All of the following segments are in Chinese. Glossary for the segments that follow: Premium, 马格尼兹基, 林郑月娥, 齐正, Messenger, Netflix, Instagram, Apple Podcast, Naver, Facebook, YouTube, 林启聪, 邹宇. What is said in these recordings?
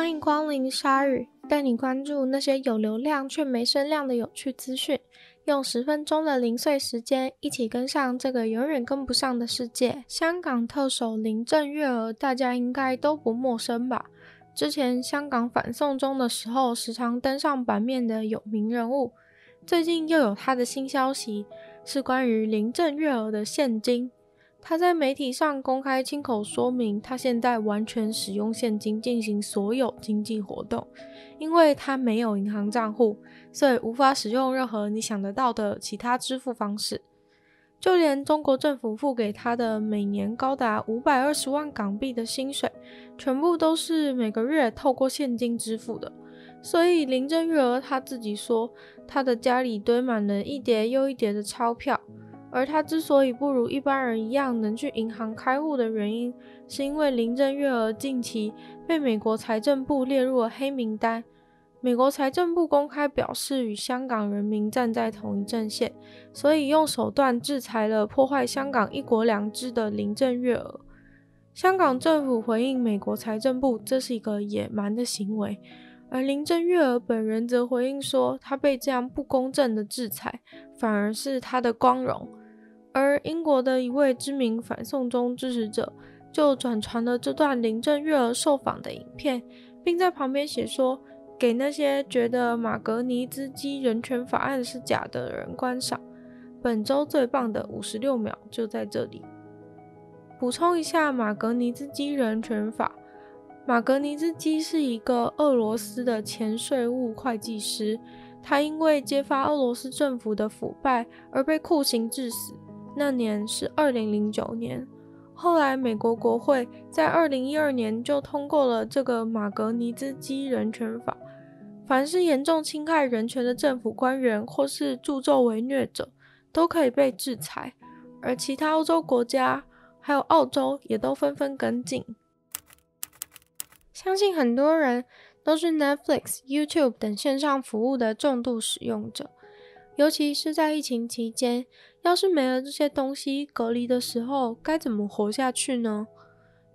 欢迎光临鲨鱼，带你关注那些有流量却没声量的有趣资讯，用10分钟的零碎时间，一起跟上这个永远跟不上的世界。香港特首林郑月娥，大家应该都不陌生吧？之前香港反送中的时候，时常登上版面的有名人物，最近又有她的新消息，是关于林郑月娥的现金。他在媒体上公开亲口说明，他现在完全使用现金进行所有经济活动，因为他没有银行账户，所以无法使用任何你想得到的其他支付方式。就连中国政府付给他的每年高达520万港币的薪水，全部都是每个月透过现金支付的。所以林郑月娥他自己说，他的家里堆满了一叠又一叠的钞票。而他之所以不如一般人一样能去银行开户的原因，是因为林郑月娥近期被美国财政部列入了黑名单。美国财政部公开表示与香港人民站在同一阵线，所以用手段制裁了破坏香港一国两制的林郑月娥。香港政府回应美国财政部，这是一个野蛮的行为。而林郑月娥本人则回应说，她被这样不公正的制裁，反而是她的光荣。而英国的一位知名反送中支持者就转传了这段林郑月娥受访的影片，并在旁边写说，给那些觉得马格尼兹基人权法案是假的人观赏，本周最棒的56秒就在这里。补充一下，马格尼兹基人权法，马格尼兹基是一个俄罗斯的前税务会计师，他因为揭发俄罗斯政府的腐败而被酷刑致死，那年是2009年。后来美国国会在2012年就通过了这个马格尼兹基人权法，凡是严重侵害人权的政府官员或是助纣为虐者都可以被制裁，而其他欧洲国家还有澳洲也都纷纷跟进。相信很多人都是 Netflix、YouTube 等线上服务的重度使用者，尤其是在疫情期间，要是没了这些东西，隔离的时候该怎么活下去呢？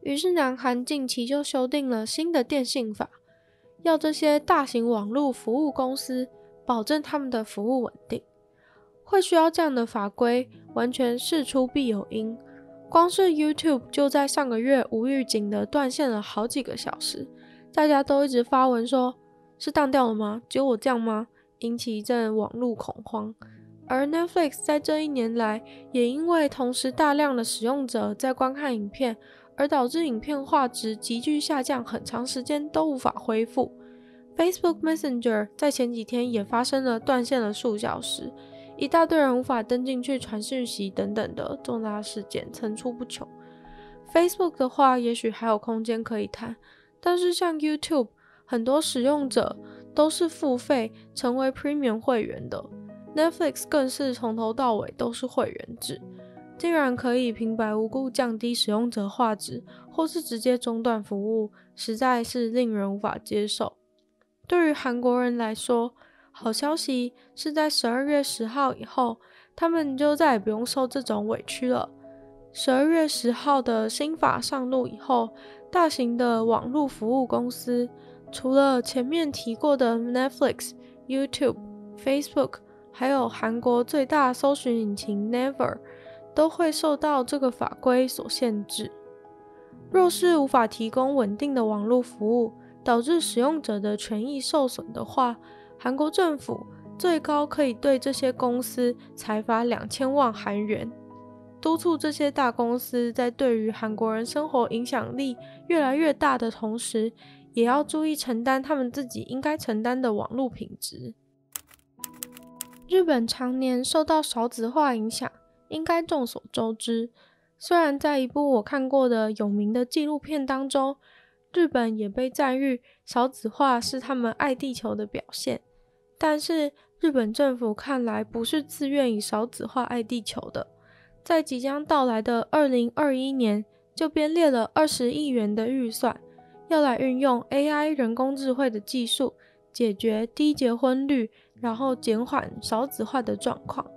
于是南韩近期就修订了新的电信法，要这些大型网络服务公司保证他们的服务稳定。会需要这样的法规，完全事出必有因。光是 YouTube 就在上个月无预警的断线了好几个小时，大家都一直发文说，是当掉了吗？只有我这样吗？引起一阵网络恐慌。而 Netflix 在这一年来也因为同时大量的使用者在观看影片，而导致影片画质急剧下降，很长时间都无法恢复。 Facebook Messenger 在前几天也发生了断线了数小时，一大堆人无法登进去传讯息等等的重大事件层出不穷。 Facebook 的话也许还有空间可以谈，但是像 YouTube， 很多使用者都是付费成为 Premium 会员的， Netflix 更是从头到尾都是会员制，竟然可以平白无故降低使用者画质，或是直接中断服务，实在是令人无法接受。对于韩国人来说，好消息是在12月10号以后，他们就再也不用受这种委屈了。12月10号的新法上路以后，大型的网络服务公司，除了前面提过的 Netflix、YouTube、Facebook， 还有韩国最大搜寻引擎 Naver， 都会受到这个法规所限制。若是无法提供稳定的网络服务，导致使用者的权益受损的话，韩国政府最高可以对这些公司裁罚2000万韩元，督促这些大公司在对于韩国人生活影响力越来越大的同时，也要注意承担他们自己应该承担的网络品质。日本常年受到少子化影响，应该众所周知。虽然在一部我看过的有名的纪录片当中，日本也被赞誉少子化是他们爱地球的表现，但是日本政府看来不是自愿以少子化爱地球的，在即将到来的2021年就编列了20亿元的预算，要来运用 AI 人工智慧的技术，解决低结婚率，然后减缓少子化的状况。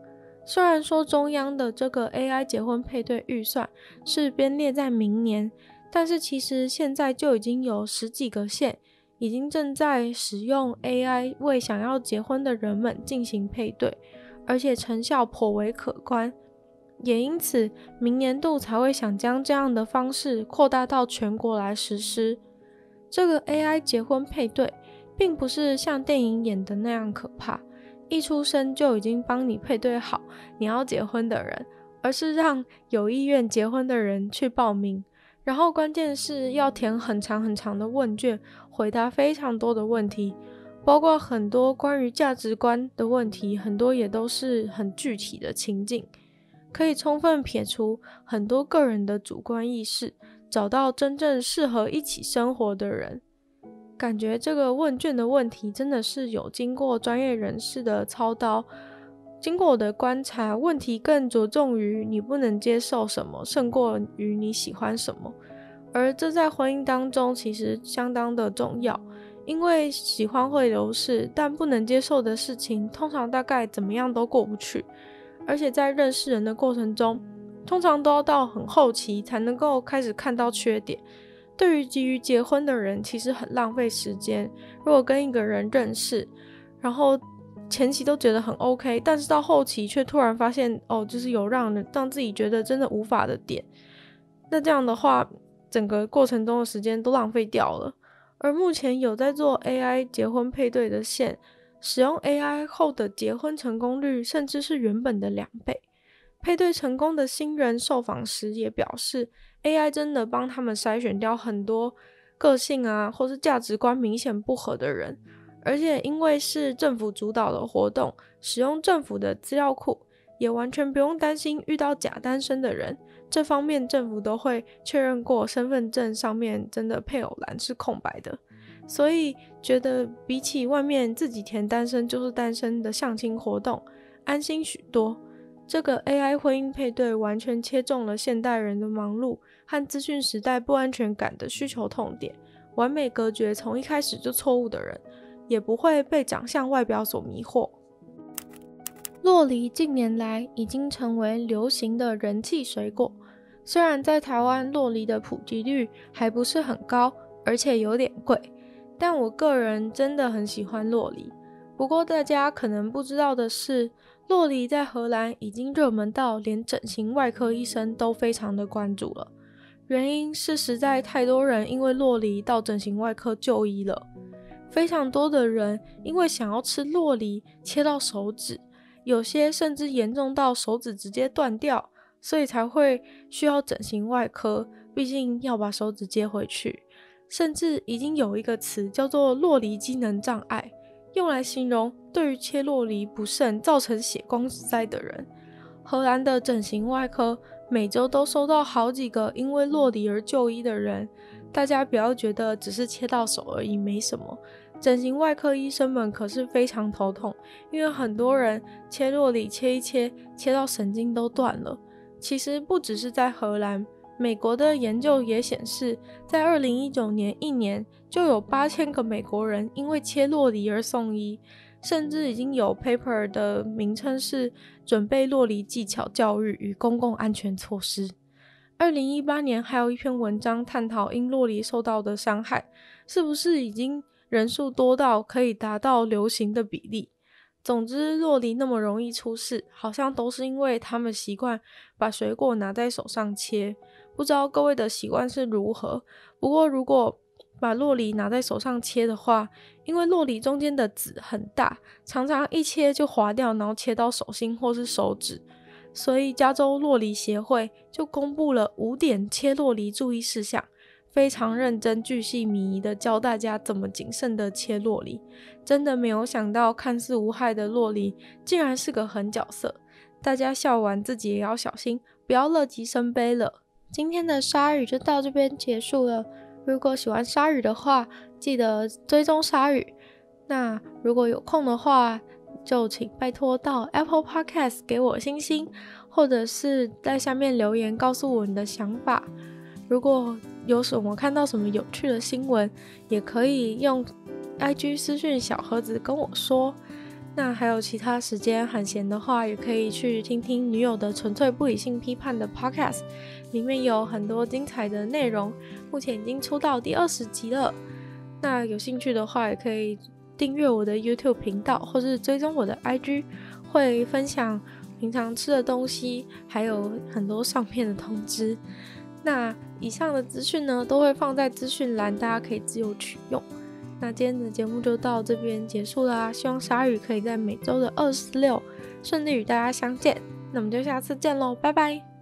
虽然说中央的这个 AI 结婚配对预算是编列在明年，但是其实现在就已经有10几个县已经正在使用 AI 为想要结婚的人们进行配对，而且成效颇为可观，也因此明年度才会想将这样的方式扩大到全国来实施。这个 AI 结婚配对并不是像电影演的那样可怕，一出生就已经帮你配对好你要结婚的人，而是让有意愿结婚的人去报名，然后关键是要填很长很长的问卷，回答非常多的问题，包括很多关于价值观的问题，很多也都是很具体的情境，可以充分撇除很多个人的主观意识，找到真正适合一起生活的人。感觉这个问卷的问题真的是有经过专业人士的操刀，经过我的观察，问题更着重于你不能接受什么，胜过于你喜欢什么，而这在婚姻当中其实相当的重要，因为喜欢会流逝，但不能接受的事情通常大概怎么样都过不去，而且在认识人的过程中，通常都要到很后期才能够开始看到缺点。对于急于结婚的人其实很浪费时间，如果跟一个人认识，然后前期都觉得很 OK， 但是到后期却突然发现就是有让自己觉得真的无法的点，那这样的话整个过程中的时间都浪费掉了。而目前有在做 AI 结婚配对的线，使用 AI 后的结婚成功率甚至是原本的2倍。配对成功的新人受访时也表示， AI 真的帮他们筛选掉很多个性啊或是价值观明显不合的人，而且因为是政府主导的活动，使用政府的资料库，也完全不用担心遇到假单身的人，这方面政府都会确认过身份证上面真的配偶栏是空白的，所以觉得比起外面自己填单身就是单身的相亲活动安心许多。这个 AI 婚姻配对完全切中了现代人的忙碌和资讯时代不安全感的需求痛点，完美隔绝从一开始就错误的人，也不会被长相外表所迷惑。洛梨近年来已经成为流行的人气水果，虽然在台湾洛梨的普及率还不是很高，而且有点贵，但我个人真的很喜欢洛梨。不过大家可能不知道的是，洛梨在荷兰已经热门到连整形外科医生都非常的关注了，原因是实在太多人因为洛梨到整形外科就医了，非常多的人因为想要吃洛梨切到手指，有些甚至严重到手指直接断掉，所以才会需要整形外科，毕竟要把手指接回去。甚至已经有一个词叫做洛梨机能障碍，用来形容对于切洛梨不慎造成血光之灾的人。荷兰的整形外科每周都收到好几个因为洛梨而就医的人，大家不要觉得只是切到手而已没什么，整形外科医生们可是非常头痛，因为很多人切洛梨切一切，切到神经都断了。其实不只是在荷兰，美国的研究也显示，在2019年一年就有8000个美国人因为切洛梨而送医，甚至已经有 paper 的名称是准备洛梨技巧教育与公共安全措施。2018年还有一篇文章探讨因洛梨受到的伤害是不是已经人数多到可以达到流行的比例。总之洛梨那么容易出事，好像都是因为他们习惯把水果拿在手上切，不知道各位的习惯是如何，不过如果把洛梨拿在手上切的话，因为洛梨中间的籽很大，常常一切就滑掉，然后切到手心或是手指，所以加州洛梨协会就公布了5点切洛梨注意事项，非常认真巨细靡遗的教大家怎么谨慎的切洛梨。真的没有想到看似无害的洛梨竟然是个狠角色，大家笑完自己也要小心，不要乐极生悲了。今天的鲨鱼就到这边结束了，如果喜欢鲨鱼的话记得追踪鲨鱼，那如果有空的话就请拜托到 Apple Podcast 给我星星，或者是在下面留言告诉我你的想法。如果有什么看到什么有趣的新闻，也可以用 IG 私讯小盒子跟我说。那还有其他时间很闲的话，也可以去听听女友的纯粹不理性批判的 Podcast， 里面有很多精彩的内容，目前已经出到第20集了。那有兴趣的话也可以订阅我的 YouTube 频道，或是追踪我的 IG， 会分享平常吃的东西，还有很多上片的通知。那以上的资讯呢都会放在资讯栏，大家可以自由取用。那今天的节目就到这边结束啦，希望鲨鱼可以在每周的26顺利与大家相见。那我们就下次见咯，拜拜。